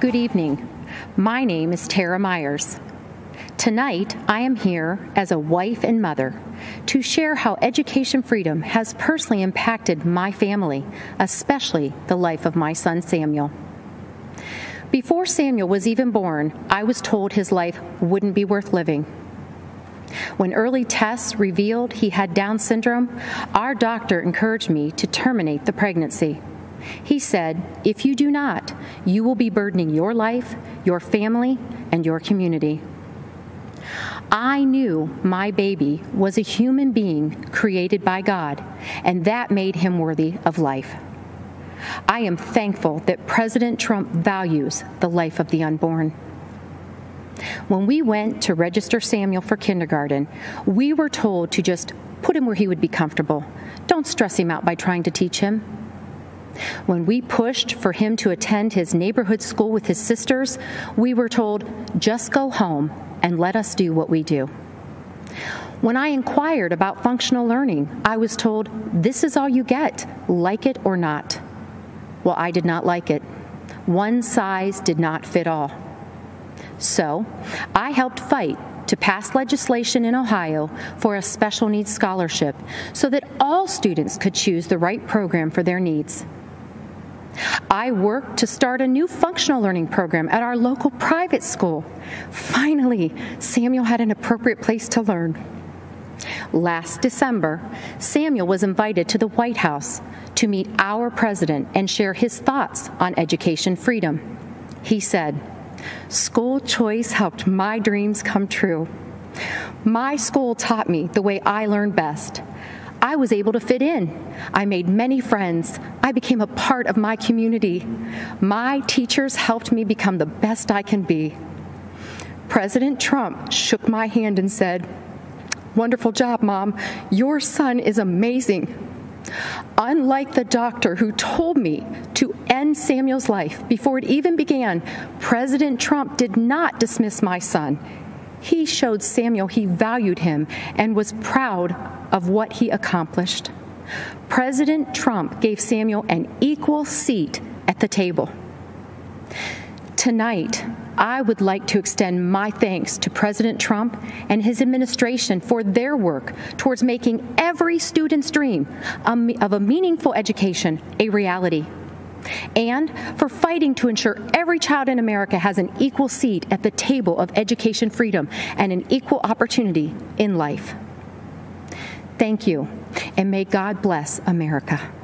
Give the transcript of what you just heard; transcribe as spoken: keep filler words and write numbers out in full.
Good evening. My name is Tara Myers. Tonight, I am here as a wife and mother to share how education freedom has personally impacted my family, especially the life of my son Samuel. Before Samuel was even born, I was told his life wouldn't be worth living. When early tests revealed he had Down syndrome, our doctor encouraged me to terminate the pregnancy. He said, if you do not, you will be burdening your life, your family, and your community. I knew my baby was a human being created by God, and that made him worthy of life. I am thankful that President Trump values the life of the unborn. When we went to register Samuel for kindergarten, we were told to just put him where he would be comfortable. Don't stress him out by trying to teach him. When we pushed for him to attend his neighborhood school with his sisters, we were told, just go home and let us do what we do. When I inquired about functional learning, I was told, this is all you get, like it or not. Well, I did not like it. One size did not fit all. So, I helped fight to pass legislation in Ohio for a special needs scholarship so that all students could choose the right program for their needs. I worked to start a new functional learning program at our local private school. Finally, Samuel had an appropriate place to learn. Last December, Samuel was invited to the White House to meet our president and share his thoughts on education freedom. He said, "School choice helped my dreams come true. My school taught me the way I learned best. I was able to fit in. I made many friends. I became a part of my community. My teachers helped me become the best I can be." President Trump shook my hand and said, "Wonderful job, Mom. Your son is amazing." Unlike the doctor who told me to end Samuel's life before it even began, President Trump did not dismiss my son. He showed Samuel he valued him and was proud of what he accomplished. President Trump gave Samuel an equal seat at the table. Tonight, I would like to extend my thanks to President Trump and his administration for their work towards making every student's dream of a meaningful education a reality, and for fighting to ensure every child in America has an equal seat at the table of education freedom and an equal opportunity in life. Thank you, and may God bless America.